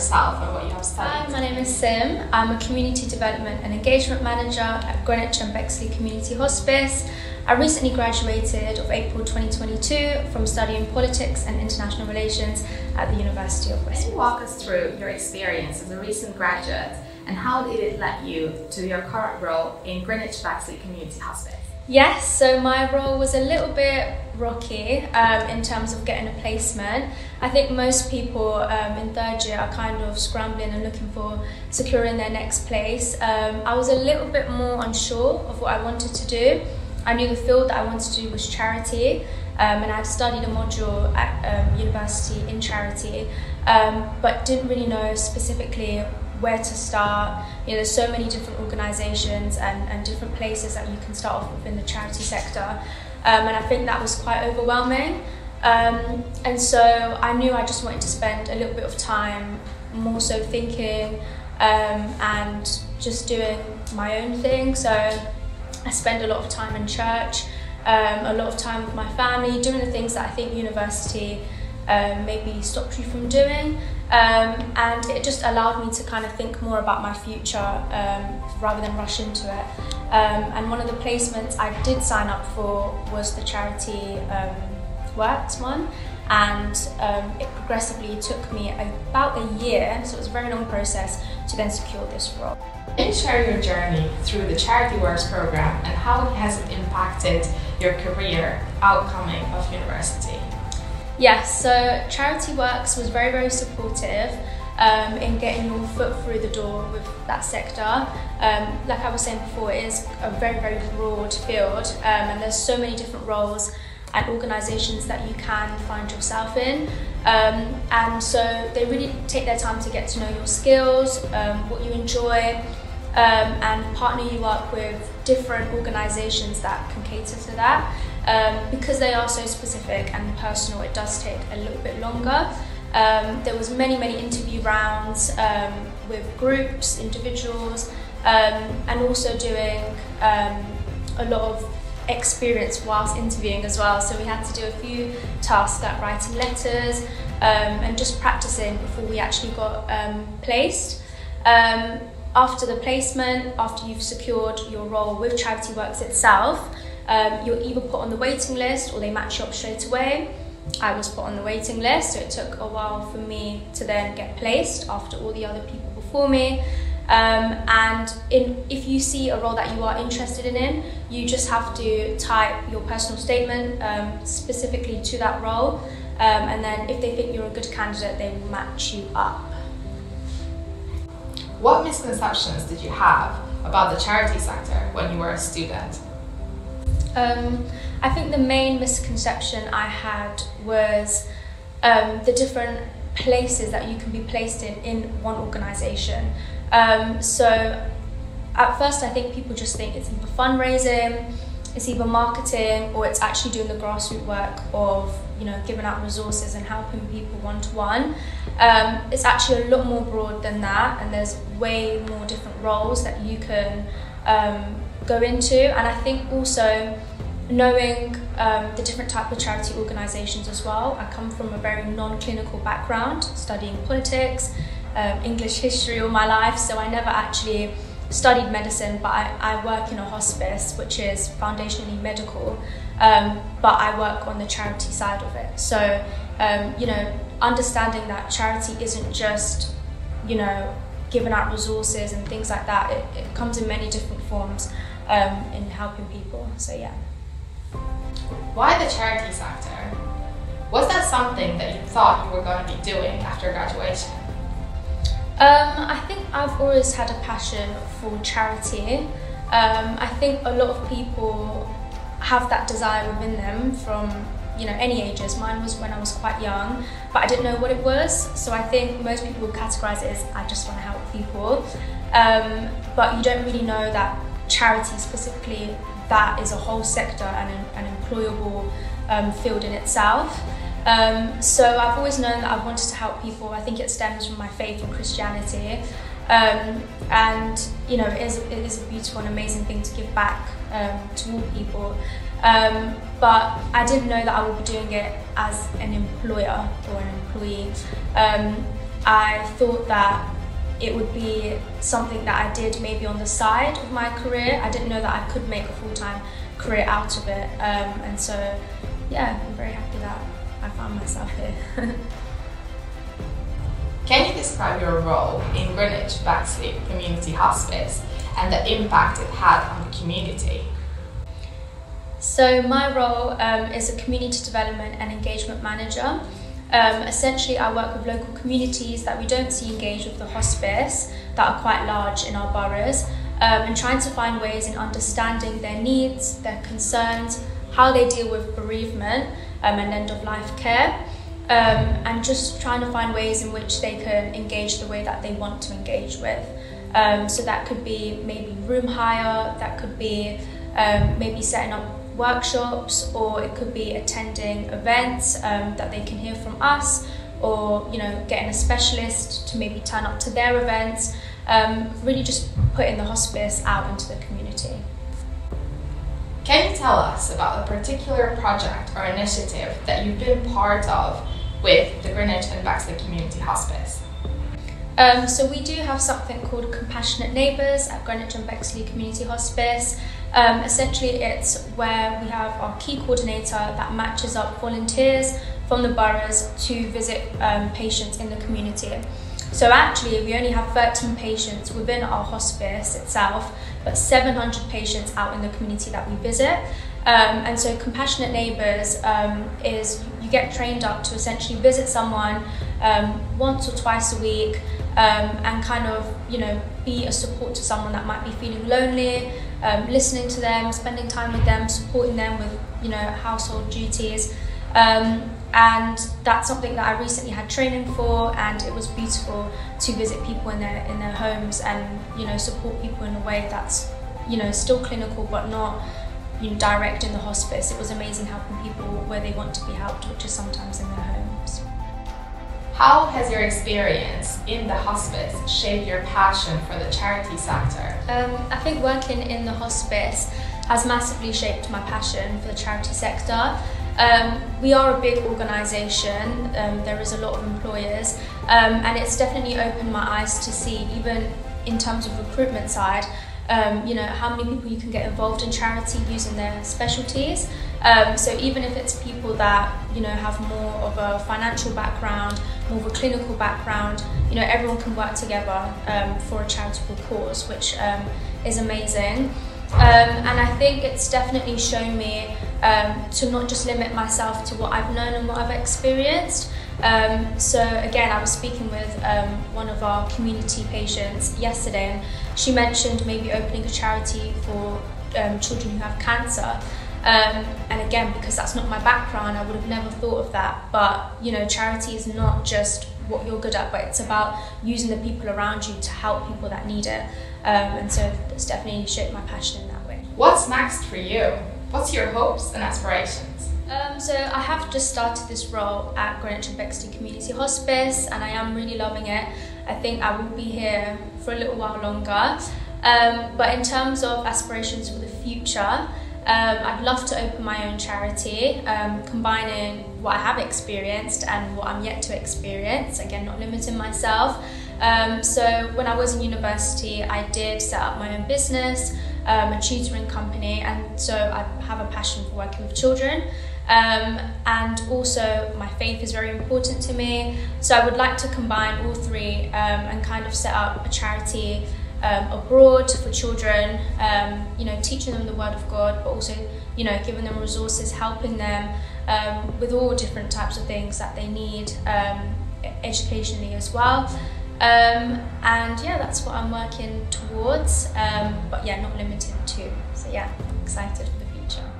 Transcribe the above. yourself and what you have studied? Hi, my name is Sim. I'm a Community Development and Engagement Manager at Greenwich and Bexley Community Hospice. I recently graduated of April 2022 from studying Politics and International Relations at the University of West. Can you walk us through your experience as a recent graduate and how did it lead you to your current role in Greenwich Bexley Community Hospice? Yes, so my role was a little bit rocky in terms of getting a placement. I think most people in third year are kind of scrambling and looking for securing their next place. I was a little bit more unsure of what I wanted to do. I knew the field that I wanted to do was charity, and I'd studied a module at university in charity, but didn't really know specifically where to start. You know, there's so many different organisations and different places that you can start off within the charity sector, and I think that was quite overwhelming. And so I knew I just wanted to spend a little bit of time more so thinking and just doing my own thing. So I spend a lot of time in church, a lot of time with my family, doing the things that I think university maybe stopped you from doing. And it just allowed me to kind of think more about my future rather than rush into it. And one of the placements I did sign up for was the Charity Works one, and it progressively took me about a year, so it was a very long process, to then secure this role. Can you share your journey through the Charity Works programme and how it has impacted your career outcoming of university? Yes, so Charity Works was very, very supportive in getting your foot through the door with that sector. Like I was saying before, it is a very, very broad field, and there's so many different roles and organisations that you can find yourself in. And so they really take their time to get to know your skills, what you enjoy, and partner you up with different organisations that can cater to that. Because they are so specific and personal, it does take a little bit longer. There was many interview rounds with groups, individuals, and also doing a lot of experience whilst interviewing as well. So we had to do a few tasks like writing letters and just practicing before we actually got placed. After the placement, after you've secured your role with Charity Works itself, you're either put on the waiting list or they match you up straight away. I was put on the waiting list, so it took a while for me to then get placed after all the other people before me. If you see a role that you are interested in, you just have to type your personal statement specifically to that role, and then if they think you're a good candidate, they will match you up. What misconceptions did you have about the charity sector when you were a student? I think the main misconception I had was the different places that you can be placed in one organisation. So at first I think people just think it's either fundraising, it's either marketing, or it's actually doing the grassroots work of, you know, giving out resources and helping people one-to-one. It's actually a lot more broad than that, and there's way more different roles that you can go into. And I think also knowing the different type of charity organisations as well. I come from a very non-clinical background, studying politics, English history all my life, so I never actually studied medicine, but I work in a hospice which is foundationally medical, but I work on the charity side of it. So you know, understanding that charity isn't just, you know, giving out resources and things like that, it comes in many different forms in helping people. So yeah. Why the charity sector? Was that something that you thought you were going to be doing after graduation? I think I've always had a passion for charity. I think a lot of people have that desire within them from, you know, any ages. Mine was when I was quite young, but I didn't know what it was. So I think most people would categorise it as, I just want to help people. But you don't really know that charity specifically, that is a whole sector and an employable field in itself. So I've always known that I've wanted to help people. I think it stems from my faith in Christianity. And you know, it is a beautiful and amazing thing to give back to all people. But I didn't know that I would be doing it as an employer or an employee. I thought that it would be something that I did maybe on the side of my career. I didn't know that I could make a full-time career out of it, and so yeah, I'm very happy that I found myself here. Can you describe your role in Greenwich Bexley Community Hospice and the impact it had on the community? So my role is a community development and engagement manager. Essentially, I work with local communities that we don't see engaged with the hospice, that are quite large in our boroughs, and trying to find ways in understanding their needs, their concerns, how they deal with bereavement and end-of-life care, and just trying to find ways in which they can engage the way that they want to engage with. So that could be maybe room hire, that could be maybe setting up workshops, or it could be attending events that they can hear from us, or getting a specialist to maybe turn up to their events, really just putting the hospice out into the community. Can you tell us about a particular project or initiative that you've been part of with the Greenwich and Bexley Community Hospice? So we do have something called Compassionate Neighbours at Greenwich and Bexley Community Hospice. Essentially, it's where we have our key coordinator that matches up volunteers from the boroughs to visit patients in the community. So actually, we only have 13 patients within our hospice itself, but 700 patients out in the community that we visit. And so Compassionate Neighbours is, you get trained up to essentially visit someone once or twice a week, and kind of be a support to someone that might be feeling lonely, listening to them, spending time with them, supporting them with household duties, and that's something that I recently had training for, and it was beautiful to visit people in their homes and support people in a way that's still clinical but not direct in the hospice. It was amazing helping people where they want to be helped, which is sometimes in their homes. How has your experience in the hospice shaped your passion for the charity sector? I think working in the hospice has massively shaped my passion for the charity sector. We are a big organisation, there is a lot of employers, and it's definitely opened my eyes to see, even in terms of recruitment side, how many people you can get involved in charity using their specialties. So even if it's people that have more of a financial background, more of a clinical background, everyone can work together for a charitable cause, which is amazing. And I think it's definitely shown me to not just limit myself to what I've known and what I've experienced. So again, I was speaking with one of our community patients yesterday, and she mentioned maybe opening a charity for children who have cancer. And again, because that's not my background, I would have never thought of that. But charity is not just what you're good at, but it's about using the people around you to help people that need it. And so it's definitely shaped my passion in that way. What's next for you? What's your hopes and aspirations? So I have just started this role at Greenwich and Bexley Community Hospice, and I am really loving it. I think I will be here for a little while longer. But in terms of aspirations for the future, I'd love to open my own charity, combining what I have experienced and what I'm yet to experience, again, not limiting myself. So when I was in university, I did set up my own business, a tutoring company, and so I have a passion for working with children. And also my faith is very important to me, so I would like to combine all three and kind of set up a charity abroad for children, teaching them the Word of God, but also giving them resources, helping them with all different types of things that they need educationally as well. And yeah, that's what I'm working towards, but yeah, not limited to. So yeah, excited for the future.